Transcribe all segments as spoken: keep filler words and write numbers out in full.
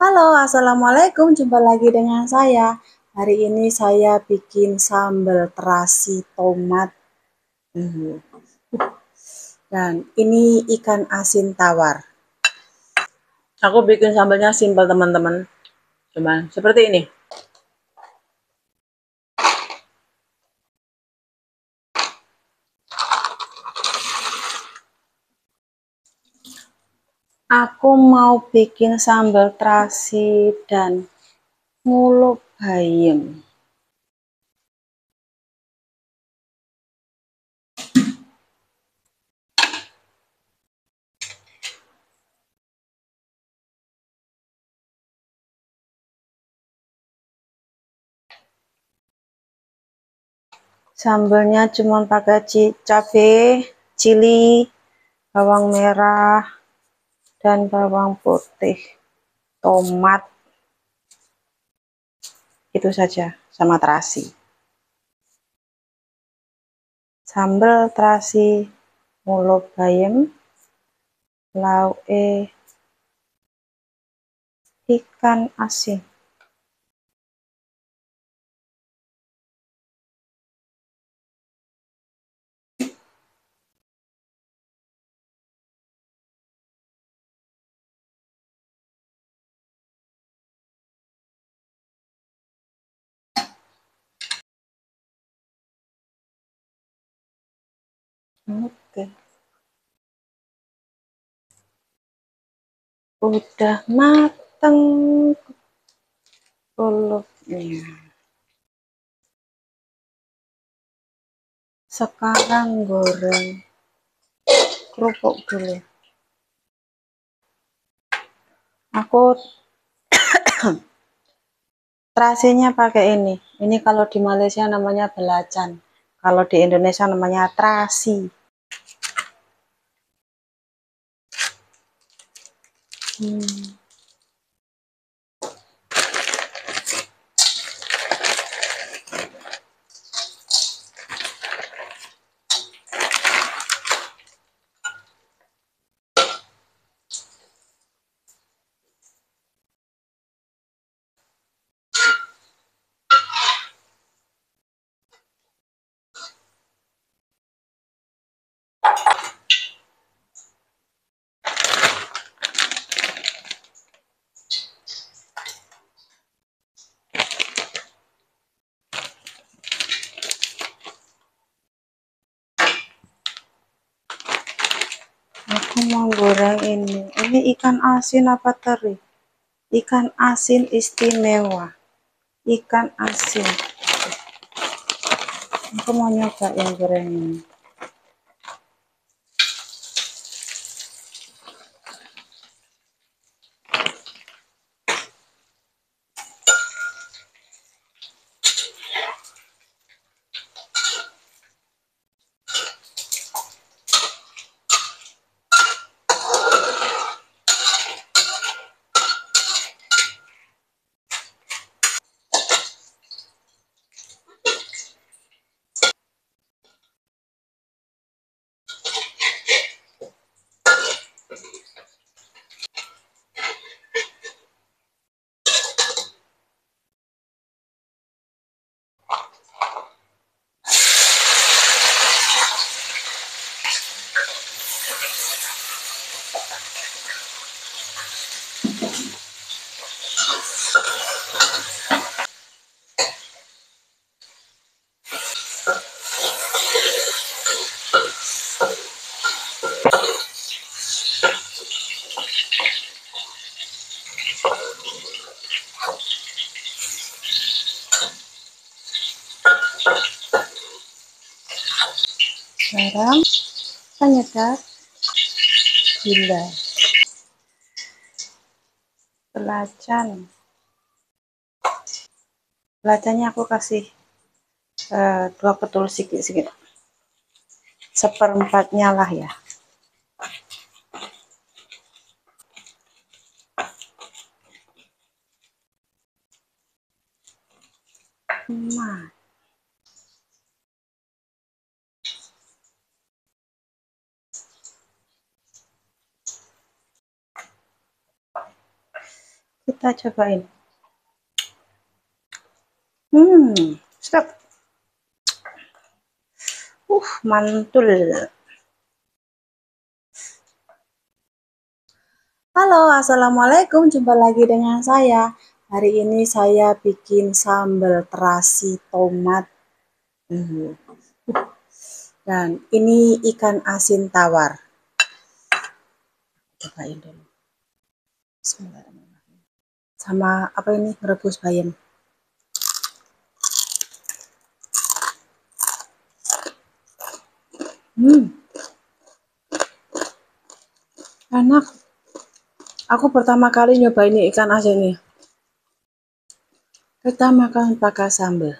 Halo, assalamualaikum. Jumpa lagi dengan saya. Hari ini saya bikin sambal terasi tomat. Dan ini ikan asin tawar. Aku bikin sambalnya simpel, teman-teman. Cuman seperti ini. Aku mau bikin sambal terasi dan ngulub bayam. Sambalnya cuma pakai cabai, cili, bawang merah, dan bawang putih, tomat, itu saja, sama terasi. Sambal terasi ngulub bayam, lauk ikan asin. Oke, udah mateng kulupnya. Sekarang goreng kerupuk dulu. Aku terasinya pakai ini. Ini kalau di Malaysia namanya belacan, kalau di Indonesia namanya terasi. Hmm. Mau goreng ini ini ikan asin apa teri? Ikan asin istimewa, ikan asin. Aku mau nyoba yang goreng ini. Sekarang penyedap gula, belacan. Belacannya aku kasih uh, dua petul sedikit-sedikit, seperempatnya lah ya. Nah. Kita cobain. Hmm, sedap. Uh, mantul. Halo, assalamualaikum. Jumpa lagi dengan saya. Hari ini saya bikin sambal terasi tomat. Hmm. Dan ini ikan asin tawar. Cobain dulu. Bismillahirrahmanirrahim. Sama apa ini? Rebus bayam. Hmm. Enak. Aku pertama kali nyoba ini ikan asin nih. Kita makan pakai sambal.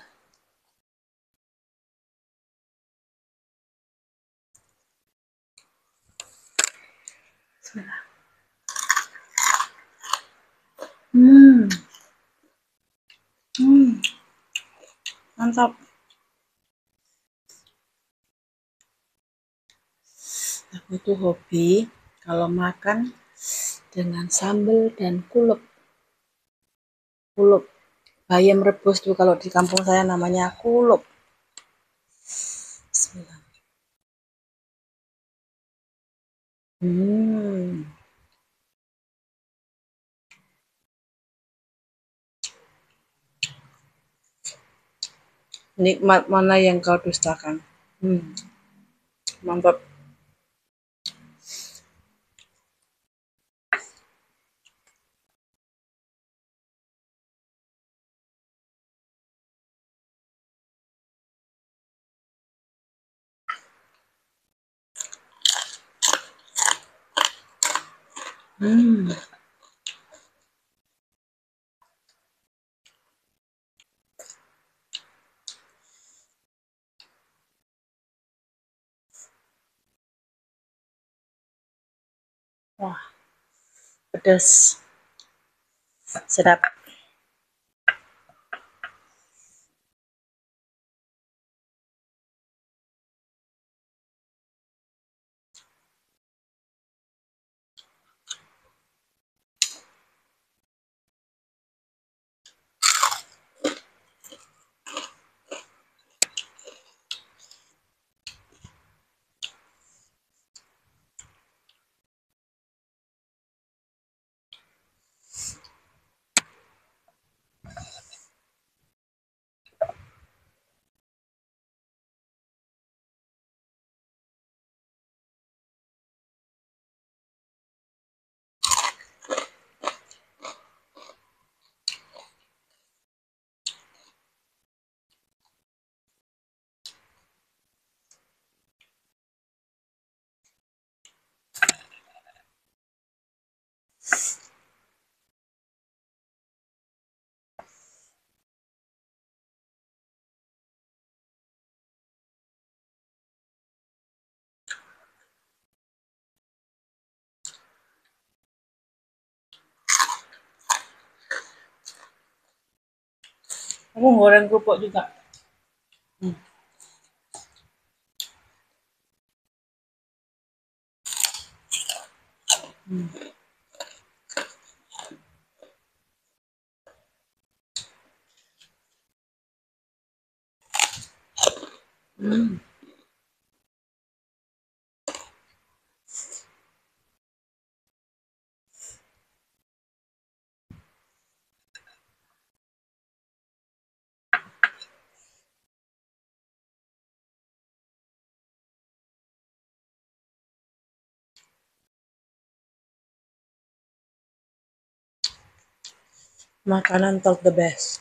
Hmm. Hmm. Mantap. Aku tuh hobi kalau makan dengan sambal dan kulep. Kulep bayam rebus tuh kalau di kampung saya namanya kulep. Bismillah. Hmm. Nikmat mana yang kau dustakan? Hmm. Mantap. Hmm. Wah, pedas, sedap. Aku goreng kerupuk juga. Hmm. Hmm. Hmm. Makanan talk the best.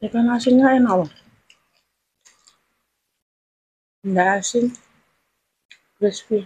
Ikan asinnya enak loh. Nggak asin, crispy.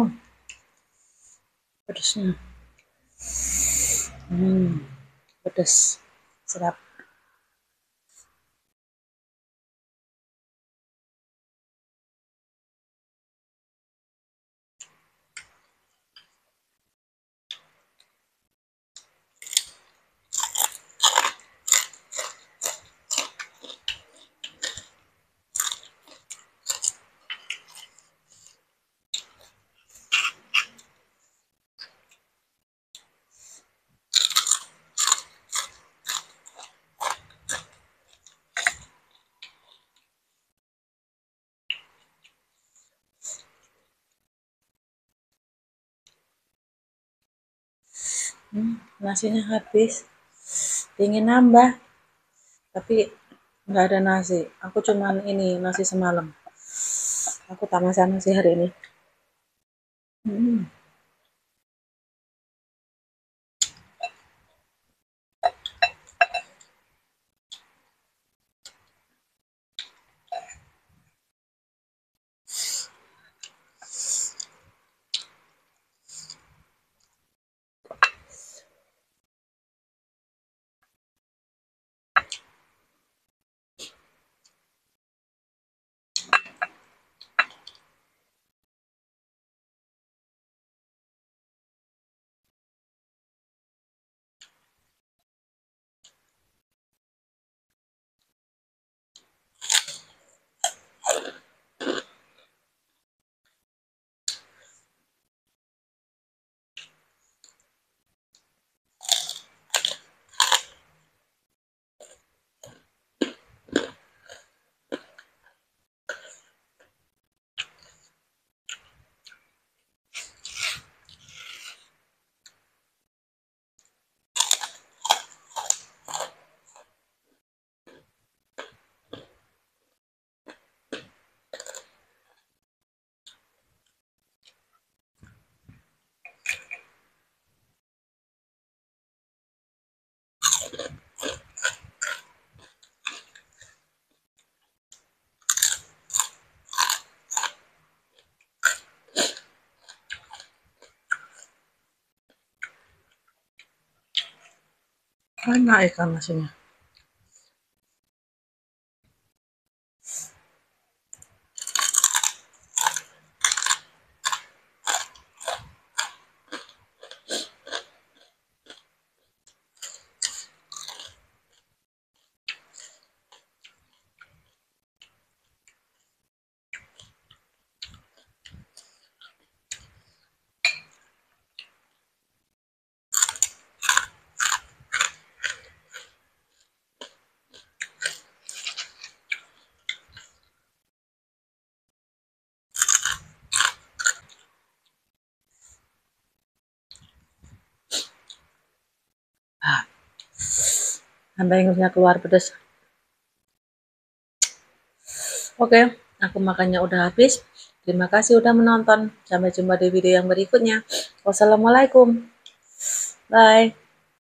Wah, pedasnya. Hmm, pedas, sedap. Hmm, nasinya habis, ingin nambah tapi nggak ada nasi. Aku cuman ini nasi semalam, aku tak masak nasi hari ini. hmm. Enak ikan nasinya. Sampai Inggrisnya keluar pedas. Oke, aku makannya udah habis. Terima kasih udah menonton. Sampai jumpa di video yang berikutnya. Wassalamualaikum. Bye.